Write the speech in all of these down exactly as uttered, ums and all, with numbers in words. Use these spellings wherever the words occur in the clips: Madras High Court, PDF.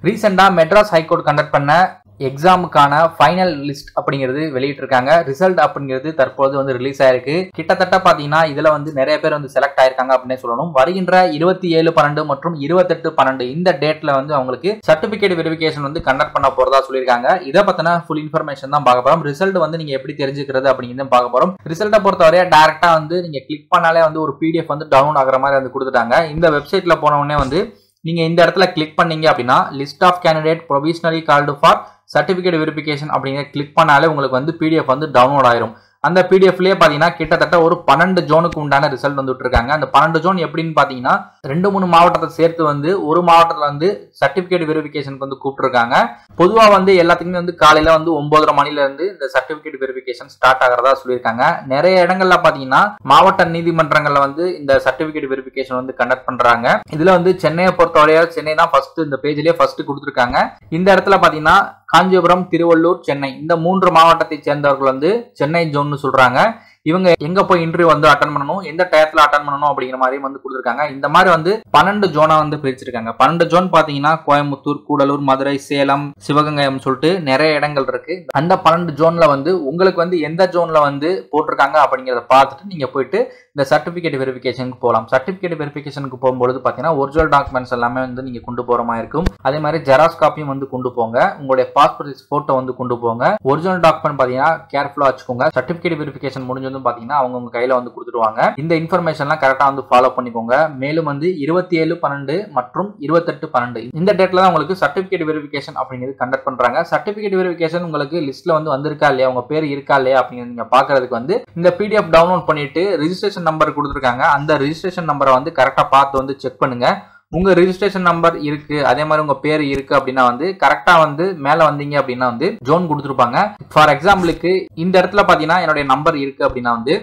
Recently, Madras High Court conduct panna exam kana final list அப்படிங்கிறது வெளியிட்டிருக்காங்க. Result அப்படிங்கிறது தற்போது வந்து ரிலீஸ் ஆயிருக்கு. கிட்டத்தட்ட பாத்தீங்கன்னா இதுல வந்து நிறைய பேர் வந்து செலக்ட் ஆயிருக்காங்க அப்படினே சொல்லணும். வருகின்ற இருபத்தி ஏழு பன்னிரண்டு மற்றும் இருபத்தெட்டு பன்னிரண்டு இந்த டேட்ல வந்து அவங்களுக்கு சர்டிபிகேட் வெரிஃபிகேஷன் வந்து கண்டக்ட் பண்ண போறதா சொல்லிருக்காங்க. இத பத்தின ஃபுல் இன்ஃபர்மேஷன் தான் பார்க்க போறோம். ரிசல்ட் வந்து நீங்க எப்படி தெரிஞ்சுக்கிறது அப்படிங்கறத பார்க்க போறோம். ரிசல்ட்ட பொறுத்தவரை டைரக்டா வந்து நீங்க கிளிக் பண்ணாலே வந்து ஒரு P D F வந்து டவுன்லோட் ஆகுற மாதிரி வந்து கொடுத்துட்டாங்க. இந்த வெப்சைட்ல போன உடனே வந்து நீங்க இந்த இடத்துல கிளிக் பண்ணீங்க அப்படினா list of candidate provisionally called for Certificate Verification அப்படிங்க கிளிக் பண்ணாலே உங்களுக்கு வந்து P D F வந்து டவுன்லோட் ஆயிரும். அந்த P D F-லயே பாத்தீங்கன்னா கிட்டத்தட்ட ஒரு பன்னிரண்டு ஜோனுக்கு உண்டான ரிசல்ட் வந்துட்டு இருக்காங்க. அந்த பன்னிரண்டு ஜோன் எப்படின்னு பாத்தீங்கன்னா ரெண்டு மூணு மாவட்டத்தை சேர்த்து வந்து ஒரு மாவட்டத்துல வந்து சர்டிபிகேட் வெரிஃபிகேஷனுக்கு வந்து கூப்பிட்டுருக்காங்க. பொதுவா வந்து எல்லாத்துக்குமே வந்து காலையில வந்து ஒன்பதரை மணில இருந்து இந்த சர்டிபிகேட் வெரிஃபிகேஷன் ஸ்டார்ட் ஆகிறதா சொல்லியிருக்காங்க. நிறைய இடங்கள்ல பாத்தீங்கன்னா மாவட்ட நீதிமன்றங்கள்ல வந்து இந்த சர்டிபிகேட் வெரிஃபிகேஷன் வந்து கண்டக்ட் பண்றாங்க. இதுல வந்து சென்னையை பொறுத்தவரையா சென்னை தான் ஃபர்ஸ்ட், இந்த பேஜ்லயே ஃபர்ஸ்ட் கொடுத்துருக்காங்க. இந்த இடத்துல பாத்தீங்கன்னா காஞ்சிபுரம், திருவள்ளூர், சென்னை இந்த மூன்று மாவட்டத்தை சேர்ந்தவர்கள் வந்து சென்னை ஜோன்னு சொல்றாங்க. இவங்க எங்க போய் இன்டர்வியூ வந்து அட்டன் பண்ணணும், எந்த டயத்துல அட்டன் பண்ணணும் அப்படிங்கிற மாதிரி வந்து கொடுத்துருக்காங்க. இந்த மாதிரி வந்து பன்னெண்டு ஜோனா வந்து பிரிச்சிருக்காங்க. பன்னெண்டு ஜோன் பாத்தீங்கன்னா கோயம்புத்தூர், கூடலூர், மதுரை, சேலம், சிவகங்கைன்னு சொல்லிட்டு நிறைய இடங்கள் இருக்கு. அந்த பன்னெண்டு ஜோன்ல வந்து உங்களுக்கு வந்து எந்த ஜோன்ல வந்து போட்டிருக்காங்க அப்படிங்கறத பார்த்துட்டு நீங்க போயிட்டு இந்த சர்டிபிகேட் வெரிஃபிகேஷனுக்கு போகலாம். சர்டிபிகேட் வெரிஃபிகேஷனுக்கு போகும்போது பாத்தீங்கன்னா ஒரிஜினல் டாக்குமெண்ட்ஸ் எல்லாமே வந்து நீங்க கொண்டு போற மாதிரி இருக்கும். அதே மாதிரி ஜெராக்ஸ் காப்பியும் வந்து கொண்டு போங்க. உங்களுடைய பாஸ்போர்ட் சைஸ் போட்டோ வந்து கொண்டு போங்க. ஒரிஜினல் டாக்குமெண்ட் பாத்தீங்கன்னா கேர்ஃபுல்லா வச்சுக்கோங்க. சர்டிபிகேட் வெரிஃபிகேஷன் முடிஞ்சது பாத்தீங்கன்னா அவங்க உங்க கையில வந்து கொடுத்துருவாங்க. இந்த இன்ஃபர்மேஷன் எல்லாம் கரெக்டா வந்து ஃபாலோ பண்ணிக்கோங்க. மேலும் வந்து இருபத்தி ஏழு பன்னெண்டு மற்றும் இருபத்தெட்டு பன்னெண்டு இந்த டேட்ல தான் உங்களுக்கு சர்டிபிகேட் வெரிஃபிகேஷன் அப்படிங்கிறது கண்டக்ட் பண்றாங்க. சர்டிபிகேட் வெரிஃபிகேஷன் உங்களுக்கு லிஸ்ட்ல வந்து வந்திருக்கா இல்லையா, உங்க பேர் இருக்கா இல்லையா அப்படிங்கிறது நீங்க பாக்குறதுக்கு வந்து இந்த P D F டவுன்லோட் பண்ணிட்டு ரெஜிஸ்ட்ரேஷன் நம்பர் கொடுத்துருக்காங்க. அந்த ரெஜிஸ்ட்ரேஷன் நம்பரை வந்து கரெக்டா பார்த்து வந்து செக் பண்ணுங்க. உங்க ரெஜிஸ்ட்ரேஷன் நம்பர் இருக்கு, அதே மாதிரி உங்க பேர் இருக்கு அப்படின்னா வந்து கரெக்டா வந்து மேல வந்தீங்க அப்படின்னா வந்து ஜோன் கொடுத்துருப்பாங்க. ஃபார் எக்ஸாம்பிளுக்கு இந்த இடத்துல பாத்தீங்கன்னா என்னுடைய நம்பர் இருக்கு அப்படின்னா வந்து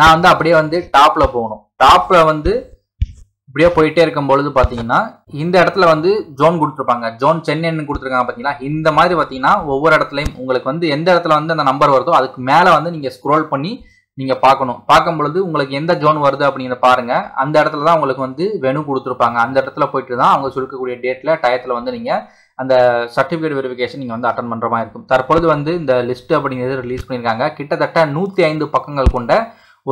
நான் வந்து அப்படியே வந்து டாப்ல போகணும். டாப்ல வந்து இப்படியே போயிட்டே இருக்கும் பொழுது பாத்தீங்கன்னா இந்த இடத்துல வந்து ஜோன் கொடுத்துருப்பாங்க. ஜோன் சென்னைன்னு கொடுத்துருக்காங்க பாத்தீங்கன்னா. இந்த மாதிரி பாத்தீங்கன்னா ஒவ்வொரு இடத்துலயும் உங்களுக்கு வந்து எந்த இடத்துல வந்து அந்த நம்பர் வருதோ அதுக்கு மேல வந்து நீங்க ஸ்க்ரோல் பண்ணி நீங்க பார்க்கணும். பார்க்கும் பொழுது உங்களுக்கு எந்த ஜோன் வருது அப்படிங்கிற பாருங்க. அந்த இடத்துல தான் உங்களுக்கு வந்து வெனு கொடுத்துருப்பாங்க. அந்த இடத்துல போயிட்டு தான் அவங்க சொல்லக்கூடிய டேட்ல டயத்துல வந்து நீங்க அந்த சர்டிபிகேட் வெரிஃபிகேஷன் நீங்க வந்து அட்டன் பண்ற மாதிரி இருக்கும். தற்பொழுது வந்து இந்த லிஸ்ட் அப்படிங்கிறது ரிலீஸ் பண்ணியிருக்காங்க. கிட்டத்தட்ட நூத்தி ஐந்து பக்கங்கள் கொண்ட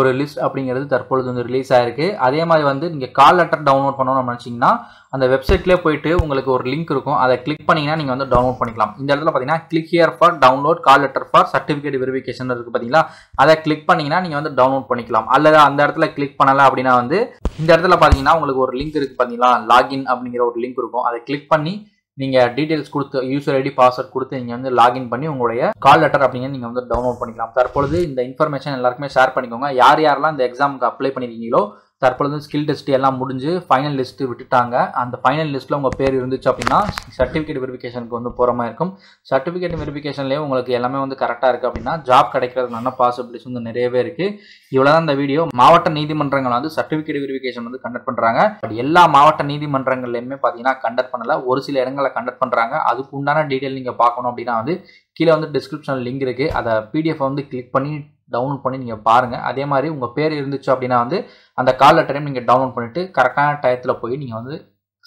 ஒரு லிஸ்ட் அப்படிங்கிறது தற்பொழுது வந்து ரிலீஸ் ஆயிருக்கு. அதே மாதிரி வந்து நீங்க கால் லெட்டர் டவுன்லோட் பண்ணணும் நினைச்சீங்கன்னா அந்த வெப்சைட்லேயே போயிட்டு உங்களுக்கு ஒரு லிங்க் இருக்கும். அதை கிளிக் பண்ணீங்கன்னா நீங்க வந்து டவுன்லோட் பண்ணிக்கலாம். இந்த இடத்துல பாத்தீங்கன்னா click here for download call letter for certificate verification இருக்கு பாத்தீங்களா. அதை கிளிக் பண்ணீங்கன்னா நீங்க வந்து டவுன்லோட் பண்ணிக்கலாம். அல்லது அந்த இடத்துல கிளிக் பண்ணல அப்படின்னா வந்து இந்த இடத்துல பாத்தீங்கன்னா உங்களுக்கு ஒரு லிங்க் இருக்கு பாத்தீங்களா, லாகின் அப்படிங்கிற ஒரு லிங்க் இருக்கும். அதை கிளிக் பண்ணி நீங்க டீடைல்ஸ் கொடுத்து யூசர் ஐடி பாஸ்வேர்ட் கொடுத்து நீங்க வந்து லாகின் பண்ணி உங்களுடைய கால் லெட்டர் அப்படிங்கிறது நீங்க வந்து டவுன்லோட் பண்ணிக்கலாம். தற்பொழுது இந்த இன்ஃபர்மேஷன் எல்லாருக்குமே ஷேர் பண்ணிக்கோங்க. யார் யாரெல்லாம் இந்த எக்ஸாமுக்கு அப்ளை பண்ணிருக்கீங்களோ தற்பொழுது ஸ்கில் டெஸ்ட் எல்லாம் முடிஞ்சு ஃபைனல் லிஸ்ட் விட்டுட்டாங்க. அந்த ஃபைனல் லிஸ்ட்டில் உங்கள் பேர் இருந்துச்சு அப்படின்னா சர்டிஃபிகேட் வெரிஃபிகேஷனுக்கு வந்து போகிற மாதிரி இருக்கும். சர்டிஃபிகேட் வெரிஃபிகேஷன்லேயே உங்களுக்கு எல்லாமே வந்து கரெக்டாக இருக்குது அப்படின்னா ஜாப் கிடைக்கிறதுனால பாசிபிலிட்டிஸ் வந்து நிறையவே இருக்குது. இவ்வளோ தான் இந்த வீடியோ. மாவட்ட நீதிமன்றங்கள் வந்து சர்டிஃபிகேட் வெரிஃபிகேஷன் வந்து கண்டக்ட் பண்ணுறாங்க. எல்லா மாவட்ட நீதிமன்றங்கள்லையுமே பார்த்தீங்கன்னா கண்டக்ட் பண்ணலை, ஒரு சில இடங்களில் கண்டக்ட் பண்ணுறாங்க. அதுக்கு உண்டான டீட்டெயில் நீங்கள் பார்க்கணும் அப்படின்னா வந்து கீழே வந்து டிஸ்கிரிப்ஷன் லிங்க் இருக்குது. அதை P D F வந்து கிளிக் பண்ணி டவுன்லோட் பண்ணி நீங்கள் பாருங்கள். அதே மாதிரி உங்கள் பேர் இருந்துச்சு அப்படின்னா வந்து அந்த கால் லெட்டரையும் நீங்கள் டவுன்லோட் பண்ணிவிட்டு கரெக்டான டயத்தில் போய் நீங்கள் வந்து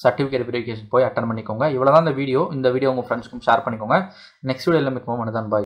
சர்டிஃபிகேட் வெரிஃபிகேஷன் போய் அட்டன் பண்ணிக்கோங்க. இவ்வளோ தான் இந்த வீடியோ. இந்த வீடியோ உங்கள் ஃப்ரெண்ட்ஸுக்கும் ஷேர் பண்ணிக்கோங்க. நெக்ஸ்ட் வீடியோவில் மிகவும் மனதான் பாய்.